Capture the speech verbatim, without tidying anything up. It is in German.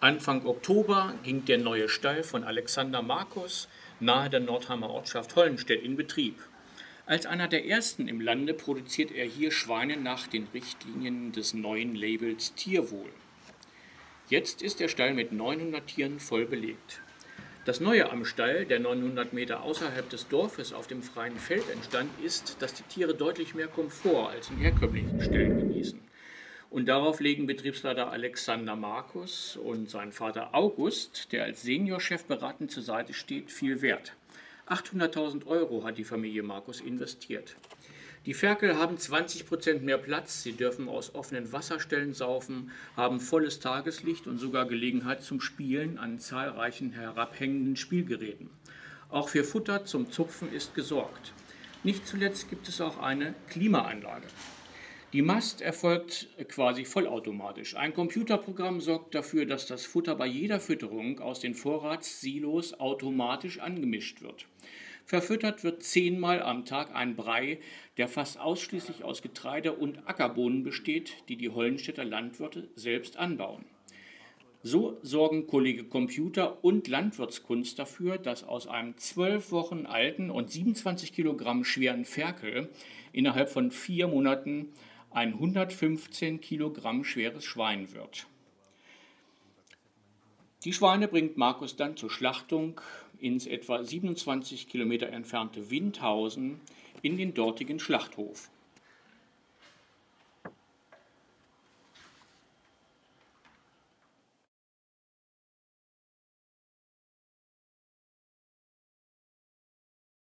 Anfang Oktober ging der neue Stall von Alexander Markus nahe der Nordheimer Ortschaft Hollenstedt in Betrieb. Als einer der ersten im Lande produziert er hier Schweine nach den Richtlinien des neuen Labels Tierwohl. Jetzt ist der Stall mit neunhundert Tieren voll belegt. Das Neue am Stall, der neunhundert Meter außerhalb des Dorfes auf dem freien Feld entstand, ist, dass die Tiere deutlich mehr Komfort als in herkömmlichen Ställen genießen. Und darauf legen Betriebsleiter Alexander Markus und sein Vater August, der als Seniorchef beratend zur Seite steht, viel Wert. achthunderttausend Euro hat die Familie Markus investiert. Die Ferkel haben zwanzig Prozent mehr Platz, sie dürfen aus offenen Wasserstellen saufen, haben volles Tageslicht und sogar Gelegenheit zum Spielen an zahlreichen herabhängenden Spielgeräten. Auch für Futter zum Zupfen ist gesorgt. Nicht zuletzt gibt es auch eine Klimaanlage. Die Mast erfolgt quasi vollautomatisch. Ein Computerprogramm sorgt dafür, dass das Futter bei jeder Fütterung aus den Vorratssilos automatisch angemischt wird. Verfüttert wird zehnmal am Tag ein Brei, der fast ausschließlich aus Getreide und Ackerbohnen besteht, die die Hollenstädter Landwirte selbst anbauen. So sorgen Kollege Computer und Landwirtskunst dafür, dass aus einem zwölf Wochen alten und siebenundzwanzig Kilogramm schweren Ferkel innerhalb von vier Monaten ein hundertfünfzehn Kilogramm schweres Schwein wird. Die Schweine bringt Markus dann zur Schlachtung ins etwa siebenundzwanzig Kilometer entfernte Windhausen in den dortigen Schlachthof.